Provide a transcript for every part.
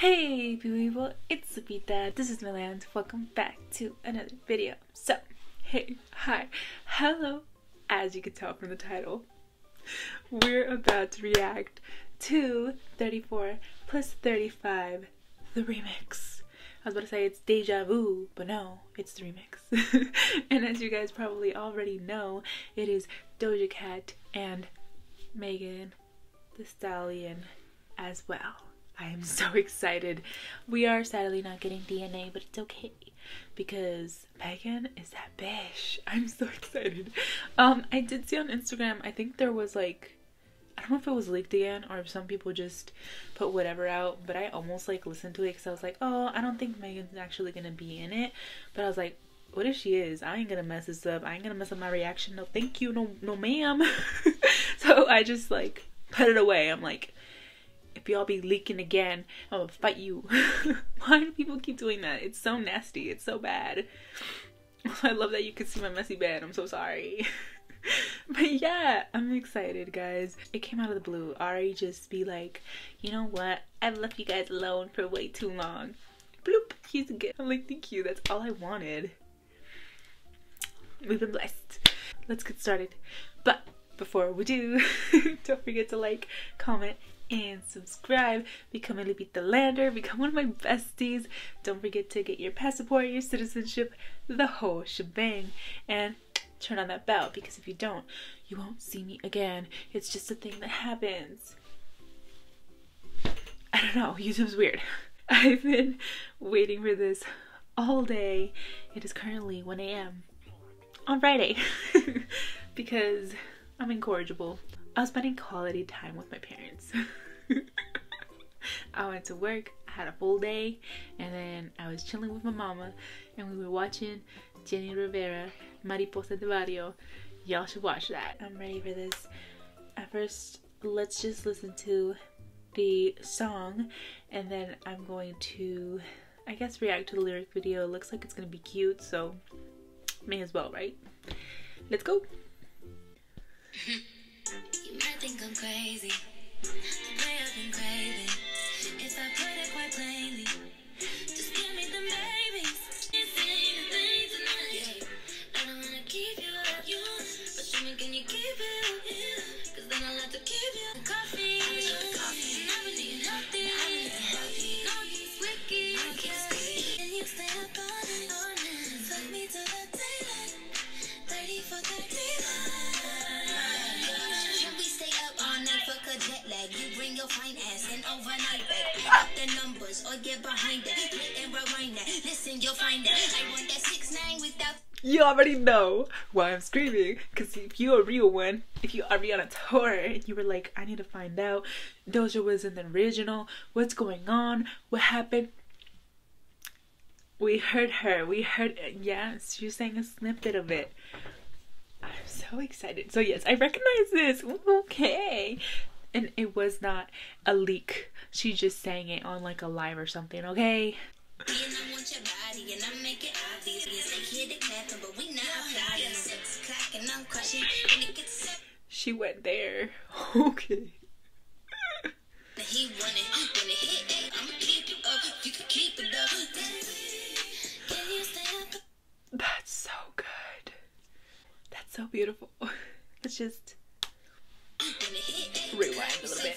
Hey people, it's Lupita. This is Lupitaland. Welcome back to another video. So, hey, hi, hello. As you can tell from the title, we're about to react to 34+35, the remix. I was about to say it's deja vu, but no, it's the remix. And as you guys probably already know, it is Doja Cat and Megan the Stallion as well. I am so excited. We are sadly not getting DNA, but it's okay because Megan is that bitch. I'm so excited. I did see on Instagram, I think there was like, I don't know if it was leaked again or if some people just put whatever out, but I almost like listened to it because I was like, oh, I don't think Megan's actually gonna be in it. But I was like, what if she is? I ain't gonna mess this up. I ain't gonna mess up my reaction. No, thank you. No, ma'am. So I just like put it away. I'm like, if y'all be leaking again, I'm gonna fight you. Why do people keep doing that? It's so nasty. It's so bad. I love that you can see my messy bed. I'm so sorry. But yeah, I'm excited, guys. It came out of the blue. Ari just be like, you know what? I've left you guys alone for way too long. Bloop. He's good. I'm like, thank you. That's all I wanted. We've been blessed. Let's get started. But before we do, don't forget to like, comment, and subscribe. Become a Lupitalander. Become one of my besties. Don't forget to get your passport, your citizenship, the whole shebang. And turn on that bell, because if you don't, you won't see me again. It's just a thing that happens. I don't know, YouTube's weird. I've been waiting for this all day. It is currently 1 a.m. on Friday because I'm incorrigible. I was spending quality time with my parents. I went to work, I had a full day, and then I was chilling with my mama, and we were watching Jenny Rivera, Mariposa de Barrio. Y'all should watch that. I'm ready for this. At first, let's just listen to the song, and then I'm going to, I guess, react to the lyric video. It looks like it's gonna be cute, so may as well, right? Let's go. You might think I'm crazy, the way I've been craving. If I put it quite plainly, just give me the babies. You say the things and I don't wanna keep you up, but tell me can you keep it up? Cause then I'll have to keep you coffee. And I've been eating healthy, nothing's wicked. Can you stay up all night? Fuck me till the daylight, 34, 35. You bring your fine ass and overnight back. Pick up the numbers or get behind that. Play and rewind that. Listen, you'll find that. I want that 6'9" without. You already know why I'm screaming. Because if you're a real one, if you are on a tour and you were like, I need to find out. Doja was in the original. What's going on? What happened? We heard her. We heard. Yes, she sang a snippet of it. I'm so excited. So, yes, I recognize this. Okay. And it was not a leak. She just sang it on like a live or something, okay? And I want your body and I make it obvious. They hear the clapping, but we not flying. 6 o'clock and I'm crushing. And it gets set. She went there. Okay. He wanted when it hit, I'ma keep you up. You can keep it up. Can you stay up? That's so good. That's so beautiful. It's just rewind a little bit.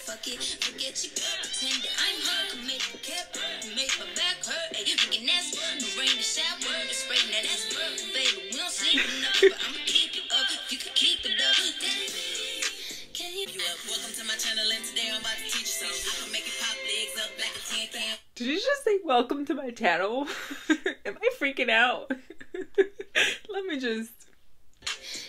Did you just say welcome to my channel? Am I freaking out? Let me just.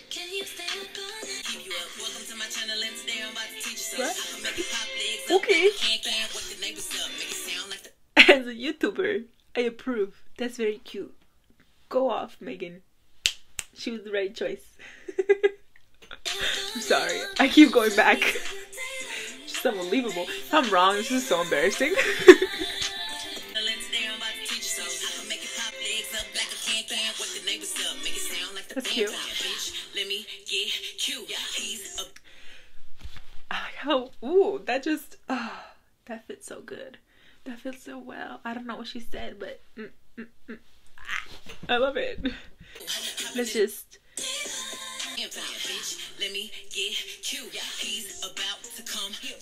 Can you stay up on it? Keep you up. Welcome to my channel, and today I'm about to teach you something. I can make it pop legs up. Okay. Can't wake the neighbors up. Make it sound like the. As a YouTuber, I approve. That's very cute. Go off, Megan. She was the right choice. I'm sorry. I keep going back. It's just unbelievable. If I'm wrong, this is so embarrassing. That's cute. I like how, ooh, that just, oh, that fits so good. That feels so well. I don't know what she said, but I love it. Let's just. Let me get you. He's about to come through.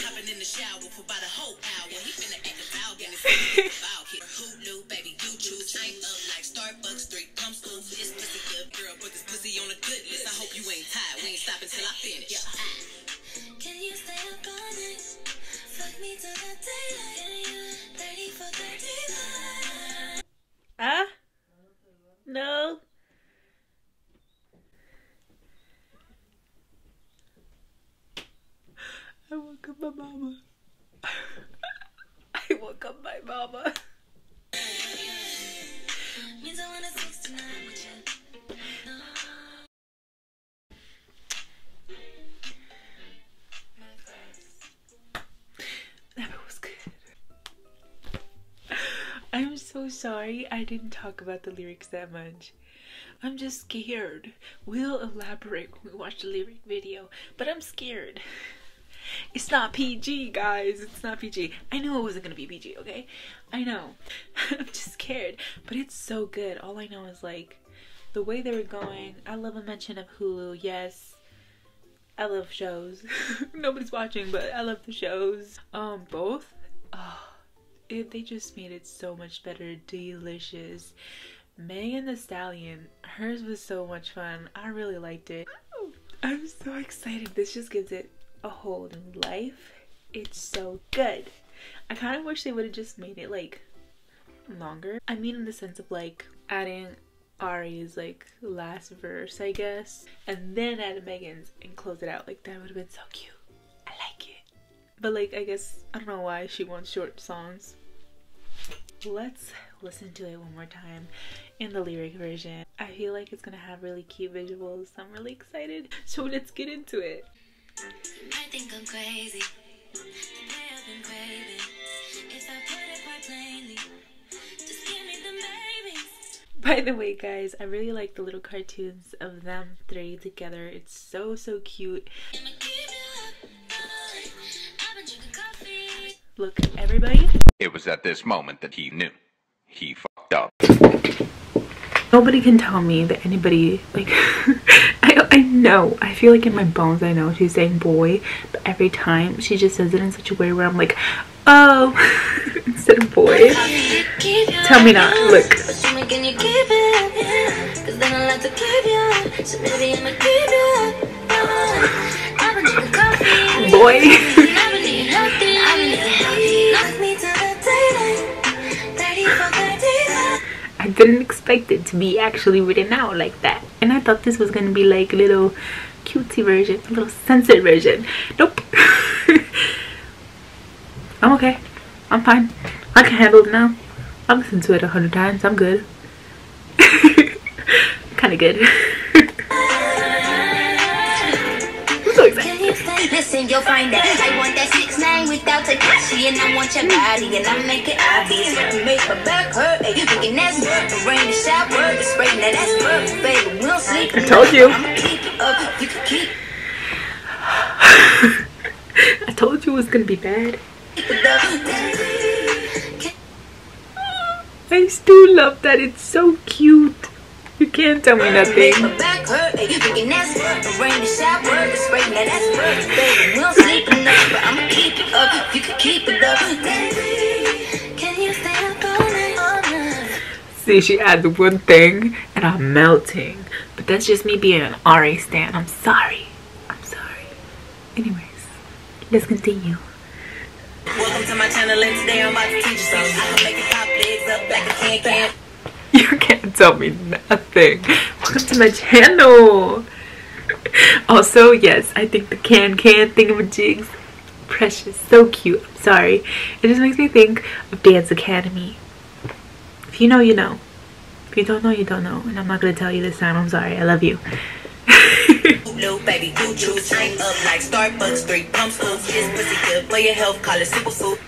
Hopping in the shower for about a whole hour. He finna act a foul, getting a foul here. Hulu, baby, you choose. I ain't up like Starbucks, 3 pumps full. This pussy good girl, put this pussy on a good list. I hope you ain't tired. We ain't stopping till I finish. Can you stay up all night? Fuck me till the daylight. 34, 35. Huh? No. I woke up my mama. I woke up my mama. That was good. I'm so sorry I didn't talk about the lyrics that much. I'm just scared. We'll elaborate when we watch the lyric video, but I'm scared. It's not PG, guys. It's not PG. I knew it wasn't gonna be PG, okay? I know. I'm just scared. But it's so good. All I know is, like, the way they were going. I love a mention of Hulu. Yes. I love shows. Nobody's watching, but I love the shows. Both. Oh, they just made it so much better. Delicious. Megan the Stallion. Hers was so much fun. I really liked it. Oh, I'm so excited. This just gives it a whole new life. It's so good. I kind of wish they would have just made it like longer. I mean, in the sense of like adding Ari's like last verse, I guess, and then add Megan's and close it out. Like that would have been so cute. I like it. But like, I guess I don't know why she wants short songs. Let's listen to it one more time in the lyric version. I feel like it's gonna have really cute visuals. I'm really excited. So let's get into it. I think I'm crazy. The way I've been craving. If I put it quite plainly, just give me them babies. By the way, guys, I really like the little cartoons of them three together. It's so cute. Look, everybody. It was at this moment that he knew. He fucked up. Nobody can tell me that anybody, like, I know. I feel like in my bones I know she's saying boy, but every time she just says it in such a way where I'm like, oh, instead of boy. Tell me not. Look. Boy. I didn't expect it to be actually written out like that. And I thought this was going to be like a little cutesy version, a little censored version. Nope. I'm okay. I'm fine. I can handle it now. I've listened to it 100 times. I'm good. Kind of good. I'm so excited. Listen, you'll find that I want that 6ix9ine without Takashi, and I want your body, and I make it obvious. You make my back hurt, and you thinking that's work. The rain, the shower, the spray, now that's work, baby. We don't sleep. I told you. I'ma keep it up. You can keep. I told you it was gonna be bad. I still love that. It's so cute. You can't tell me nothing. See, she adds one thing and I'm melting. But that's just me being an Ari stan. I'm sorry. I'm sorry. Anyways, let's continue. Welcome to my channel, and today I'm about to teach you something. I can make it pop legs up like a can. You can't tell me nothing. Welcome to my channel. Also, yes, I think the can thingamajigs, precious, so cute. I'm sorry. It just makes me think of Dance Academy. If you know, you know. If you don't know, you don't know. And I'm not going to tell you this time. I'm sorry. I love you. No, baby, do choose. I'm up like Starbucks, 3 pumps full. This pussy good for your health. Call it superfood.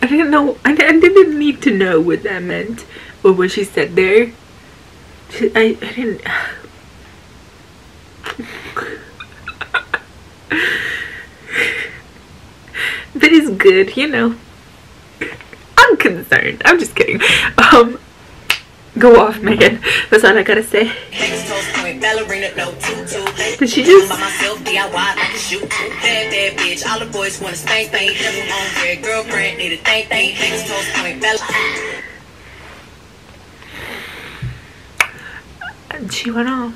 I didn't know. I didn't need to know what that meant or what she said there. I didn't. good, you know. I'm concerned. I'm just kidding. Go off, Megan. That's all I gotta say. Did she just? She went off.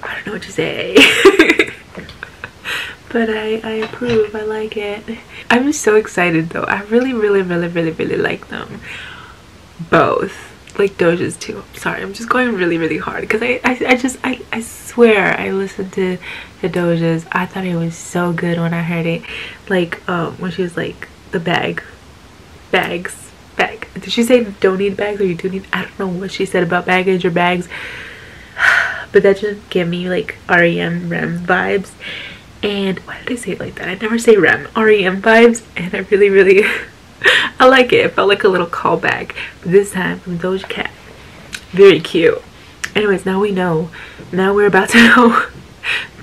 I don't know what to say. But I approve. I like it. I'm so excited though. I really like them both, like Doja's too. Sorry, I'm just going really hard because I swear I listened to the Doja's. I thought it was so good when I heard it, like when she was like the bag. Did she say don't need bags or you do need? I don't know what she said about baggage or bags, but that just gave me like REM vibes. And why did I say it like that? I never say REM vibes, and I really I like it. It felt like a little callback, but this time from Doja Cat. Very cute. Anyways, now we know. Now we're about to know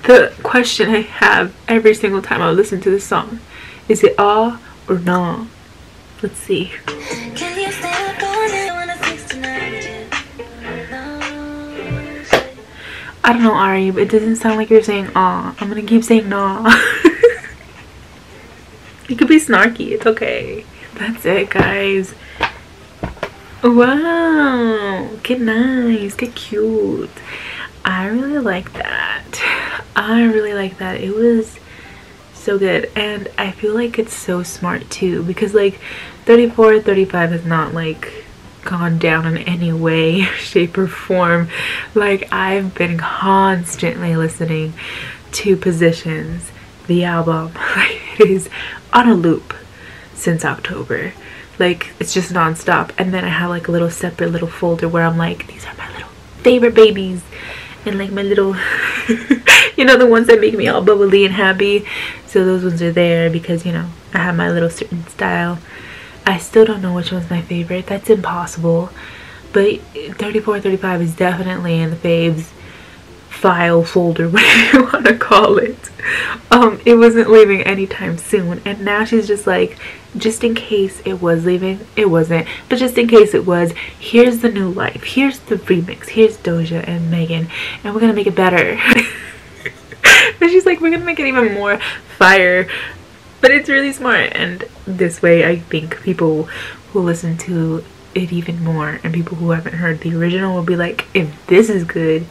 the question I have every single time I listen to this song. Is it ah or nah? Let's see. Can you stay up all night when I'm 69? I don't know, Ari, but it doesn't sound like you're saying aw. I'm gonna keep saying nah. It could be snarky. It's okay. That's it, guys. Wow. Get nice. Get cute. I really like that. I really like that. It was so good. And I feel like it's so smart too, because like 34+35 is not like gone down in any way, shape or form. Like I've been constantly listening to Positions, the album. Like it is on a loop since October. Like it's just non-stop. And then I have like a little separate little folder where I'm like, these are my little favorite babies, and like my little you know, the ones that make me all bubbly and happy. So those ones are there because, you know, I have my little certain style. I still don't know which one's my favorite. That's impossible. But 34+35 is definitely in the faves file folder, whatever you want to call it. It wasn't leaving anytime soon. And now she's just like, just in case it was leaving. It wasn't. But just in case it was, here's the new life. Here's the remix. Here's Doja and Megan. And we're going to make it better. And she's like, we're going to make it even more fire. But it's really smart, and this way I think people will listen to it even more, and people who haven't heard the original will be like, if this is good,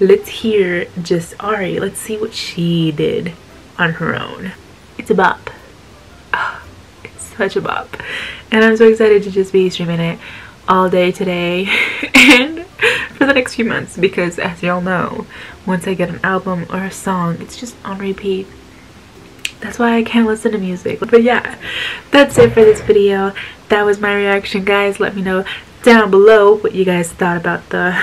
let's hear just Ari. Let's see what she did on her own. It's a bop. Oh, it's such a bop. And I'm so excited to just be streaming it all day today and for the next few months, because as y'all know, once I get an album or a song, it's just on repeat. That's why I can't listen to music. But yeah, that's it for this video. That was my reaction, guys. Let me know down below what you guys thought about the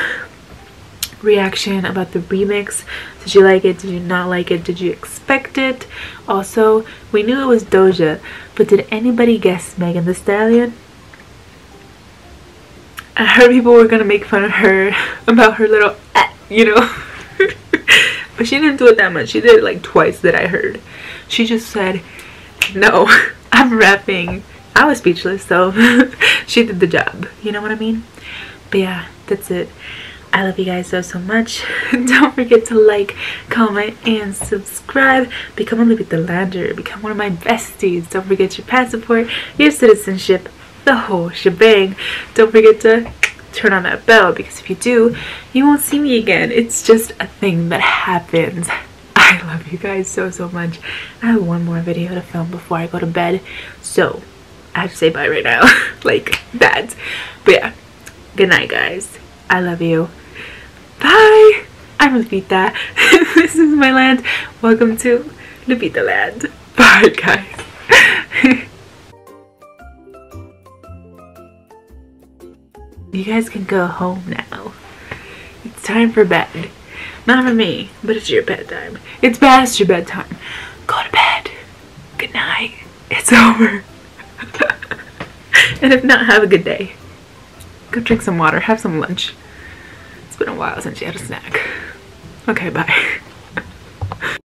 reaction, about the remix. Did you like it? Did you not like it? Did you expect it? Also, we knew it was Doja, but did anybody guess Megan the Stallion? I heard people were gonna make fun of her about her little you know. But she didn't do it that much. She did it like twice that I heard. She just said, no, I'm rapping. I was speechless, so she did the job. You know what I mean? But yeah, that's it. I love you guys so much. Don't forget to like, comment, and subscribe. Become a Lupitaland. Become one of my besties. Don't forget your passport, your citizenship, the whole shebang. Don't forget to turn on that bell, because if you do, you won't see me again. It's just a thing that happens. I love you guys so much. I have one more video to film before I go to bed, so I have to say bye right now. Like that. But yeah, good night, guys. I love you. Bye. I'm Lupita. This is my land. Welcome to Lupitaland. Bye, guys. You guys can go home now. It's time for bed. Not for me, but it's your bedtime. It's past your bedtime. Go to bed. Good night. It's over. And if not, have a good day. Go drink some water. Have some lunch. It's been a while since you had a snack. Okay, bye.